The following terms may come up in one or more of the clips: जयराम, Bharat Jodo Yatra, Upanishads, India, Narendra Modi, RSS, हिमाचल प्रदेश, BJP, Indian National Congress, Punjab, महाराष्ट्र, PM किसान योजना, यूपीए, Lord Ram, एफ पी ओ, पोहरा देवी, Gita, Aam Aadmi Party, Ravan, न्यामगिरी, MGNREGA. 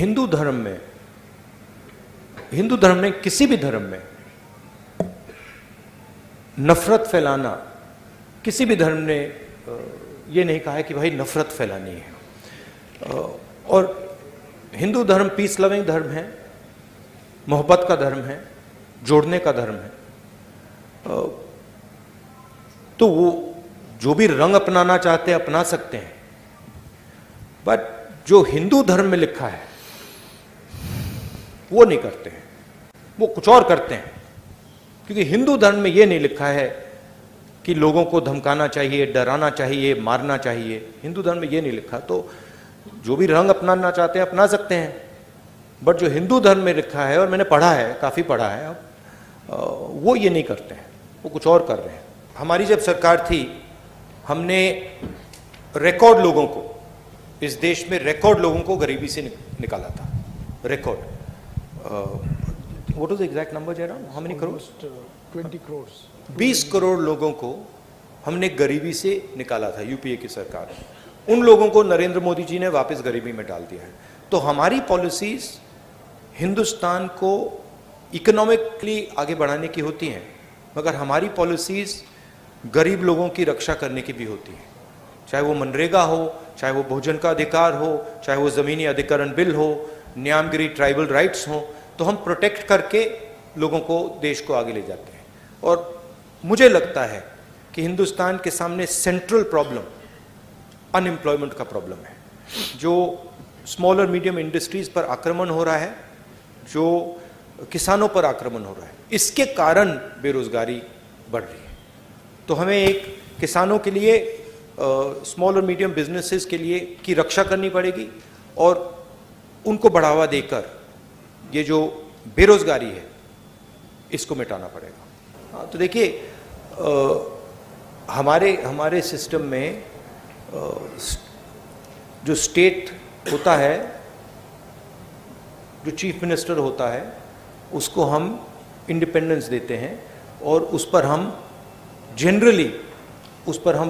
हिंदू धर्म में किसी भी धर्म में नफरत फैलाना, किसी भी धर्म ने ये नहीं कहा है कि भाई नफरत फैलानी है। और हिंदू धर्म पीस लविंग धर्म है, मोहब्बत का धर्म है, जोड़ने का धर्म है। तो वो जो भी रंग अपनाना चाहते हैं अपना सकते हैं, बट जो हिंदू धर्म में लिखा है वो नहीं करते हैं, वो कुछ और करते हैं। क्योंकि हिंदू धर्म में ये नहीं लिखा है कि लोगों को धमकाना चाहिए, डराना चाहिए, मारना चाहिए। हिंदू धर्म में ये नहीं लिखा। तो जो भी रंग अपनाना चाहते हैं अपना सकते हैं, बट जो हिंदू धर्म में लिखा है, और मैंने पढ़ा है, काफ़ी पढ़ा है, अब वो ये नहीं करते हैं, वो कुछ और कर रहे हैं। हमारी जब सरकार थी, हमने रिकॉर्ड लोगों को, इस देश में रिकॉर्ड लोगों को गरीबी से निकाला था। Record what is exact number जयराम, how many crore? 20 crore. 20 crore लोगों को हमने गरीबी से निकाला था यूपीए की सरकार ने। उन लोगों को नरेंद्र मोदी जी ने वापस गरीबी में डाल दिया है। तो हमारी पॉलिसीज़ हिंदुस्तान को इकोनॉमिकली आगे बढ़ाने की होती हैं, मगर हमारी पॉलिसीज़ गरीब लोगों की रक्षा करने की भी होती हैं। चाहे वो मनरेगा हो, चाहे वो भोजन का अधिकार हो, चाहे वो ज़मीनी अधिकरण बिल हो, न्यामगिरी ट्राइबल राइट्स हो, तो हम प्रोटेक्ट करके लोगों को, देश को आगे ले जाते हैं। और मुझे लगता है कि हिंदुस्तान के सामने सेंट्रल प्रॉब्लम अनएम्प्लॉयमेंट का प्रॉब्लम है, जो स्मॉल और मीडियम इंडस्ट्रीज़ पर आक्रमण हो रहा है, जो किसानों पर आक्रमण हो रहा है, इसके कारण बेरोजगारी बढ़ रही है। तो हमें एक किसानों के लिए, स्मॉल और मीडियम बिजनेसेस के लिए की रक्षा करनी पड़ेगी, और उनको बढ़ावा देकर ये जो बेरोजगारी है इसको मिटाना पड़ेगा। हाँ, तो देखिए, हमारे सिस्टम में जो स्टेट होता है, जो चीफ मिनिस्टर होता है, उसको हम इंडिपेंडेंस देते हैं, और उस पर हम जनरली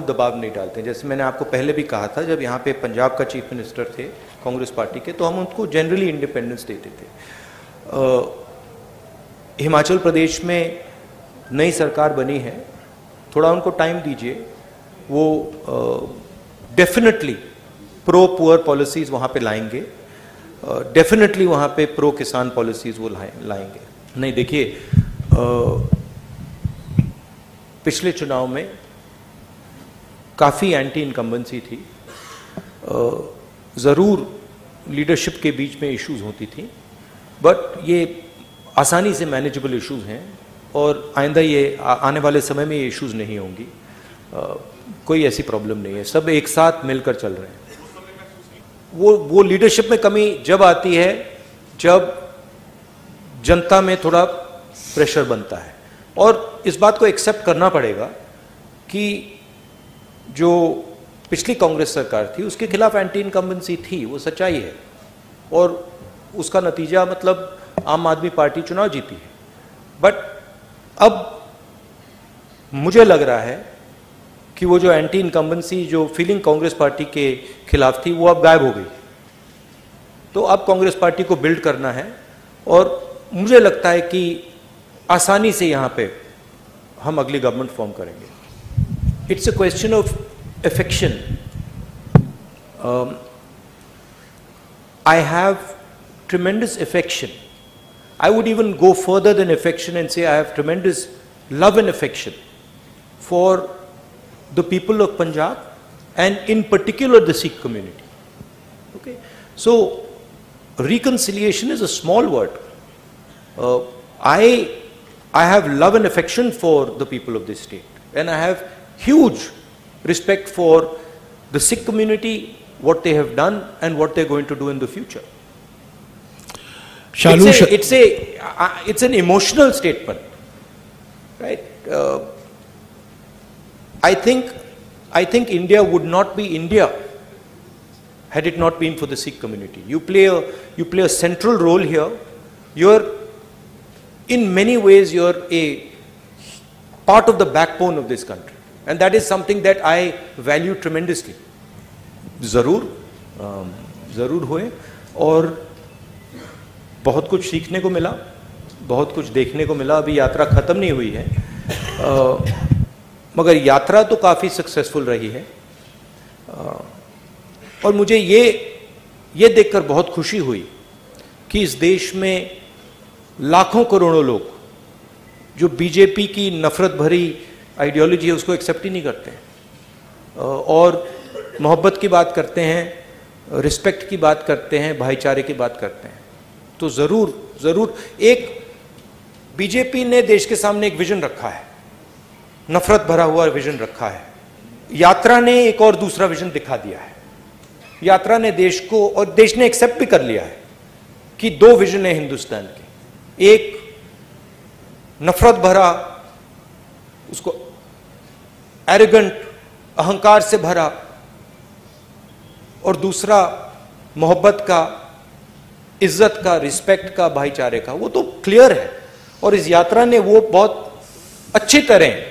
दबाव नहीं डालते। जैसे मैंने आपको पहले भी कहा था, जब यहाँ पे पंजाब का चीफ मिनिस्टर थे कांग्रेस पार्टी के, तो हम उनको जनरली इंडिपेंडेंस देते थे। हिमाचल प्रदेश में नई सरकार बनी है, थोड़ा उनको टाइम दीजिए, वो डेफिनेटली प्रो पुअर पॉलिसीज वहाँ पे लाएंगे, डेफिनेटली वहाँ पे प्रो किसान पॉलिसीज वो लाएंगे। नहीं देखिए, पिछले चुनाव में काफ़ी एंटी इनकम्बेंसी थी, ज़रूर लीडरशिप के बीच में इश्यूज होती थी, बट ये आसानी से मैनेजेबल इश्यूज हैं, और आइंदा ये आने वाले समय में ये इश्यूज नहीं होंगी। कोई ऐसी प्रॉब्लम नहीं है, सब एक साथ मिलकर चल रहे हैं। वो लीडरशिप में कमी जब आती है जब जनता में थोड़ा प्रेशर बनता है, और इस बात को एक्सेप्ट करना पड़ेगा कि जो पिछली कांग्रेस सरकार थी उसके खिलाफ एंटी इनकम्बेंसी थी, वो सच्चाई है, और उसका नतीजा मतलब आम आदमी पार्टी चुनाव जीती है। बट अब मुझे लग रहा है कि वो जो एंटी इनकम्बेंसी जो फीलिंग कांग्रेस पार्टी के खिलाफ थी वो अब गायब हो गई। तो अब कांग्रेस पार्टी को बिल्ड करना है, और मुझे लगता है कि आसानी से यहाँ पे हम अगली गवर्नमेंट फॉर्म करेंगे। It's a question of affection. I have tremendous affection. I would even go further than affection and say I have tremendous love and affection for the people of Punjab, and in particular the Sikh community. Okay, so reconciliation is a small word. I have love and affection for the people of this state, and I have huge respect for the Sikh community, what they have done and what they are going to do in the future. It's an emotional statement, right? I think India would not be India had it not been for the Sikh community. You play a central role here. You're in many ways you're a part of the backbone of this country, and that is something that I value tremendously. Zarur, zarur hoye, aur बहुत कुछ सीखने को मिला, बहुत कुछ देखने को मिला। अभी यात्रा ख़त्म नहीं हुई है, मगर यात्रा तो काफ़ी सक्सेसफुल रही है। और मुझे ये देखकर बहुत खुशी हुई कि इस देश में लाखों करोड़ों लोग जो बीजेपी की नफरत भरी आइडियोलॉजी है उसको एक्सेप्ट ही नहीं करते हैं, और मोहब्बत की बात करते हैं, रिस्पेक्ट की बात करते हैं, भाईचारे की बात करते हैं। तो ज़रूर ज़रूर एक बीजेपी ने देश के सामने एक विजन रखा है, नफरत भरा हुआ विजन रखा है। यात्रा ने एक और दूसरा विजन दिखा दिया है। यात्रा ने देश को, और देश ने एक्सेप्ट भी कर लिया है कि दो विजन है हिंदुस्तान के, एक नफरत भरा, उसको एरोगेंट अहंकार से भरा, और दूसरा मोहब्बत का, इज्जत का, रिस्पेक्ट का, भाईचारे का। वो तो क्लियर है, और इस यात्रा ने वो बहुत अच्छी तरह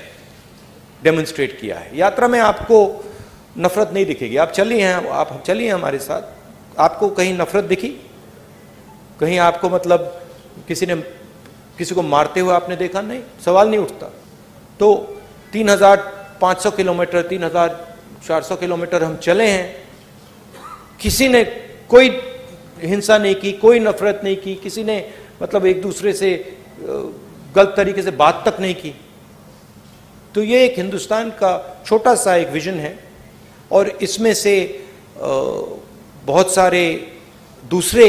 डेमोन्स्ट्रेट किया है। यात्रा में आपको नफरत नहीं दिखेगी। आप चलिए हमारे साथ, आपको कहीं नफरत दिखी? कहीं आपको मतलब किसी को मारते हुए आपने देखा? नहीं, सवाल नहीं उठता। तो 3,500 किलोमीटर, 3,400 किलोमीटर हम चले हैं, किसी ने कोई हिंसा नहीं की, कोई नफरत नहीं की, किसी ने मतलब एक दूसरे से गलत तरीके से बात तक नहीं की। तो ये एक हिंदुस्तान का छोटा सा एक विजन है, और इसमें से बहुत सारे दूसरे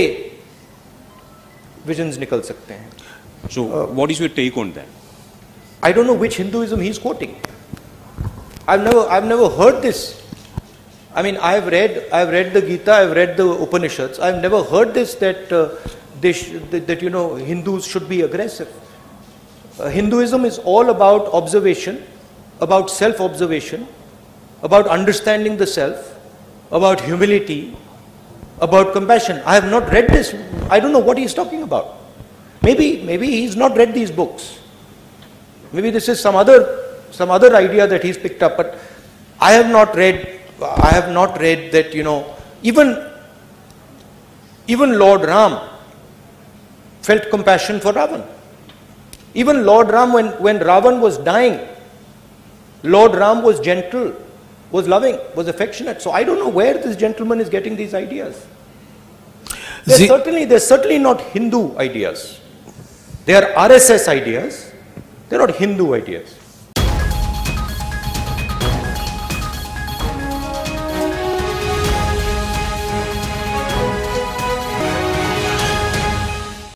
विजन्स निकल सकते हैं। So what is your take on that? I don't know which Hinduism he is quoting. I've never heard this. I mean, I've read the Gita, I've read the Upanishads. I've never heard this that that you know Hindus should be aggressive. Hinduism is all about observation, about self-observation, about understanding the self, about humility, about compassion. I have not read this. I don't know what he is talking about. Maybe he's not read these books. Maybe this is some other idea that he's picked up, but I have not read that, you know, even Lord Ram felt compassion for Ravan. Even Lord Ram, when Ravan was dying, Lord Ram was gentle, was loving, was affectionate. So I don't know where this gentleman is getting these ideas. They're certainly not Hindu ideas. They are RSS ideas. They're not Hindu ideas.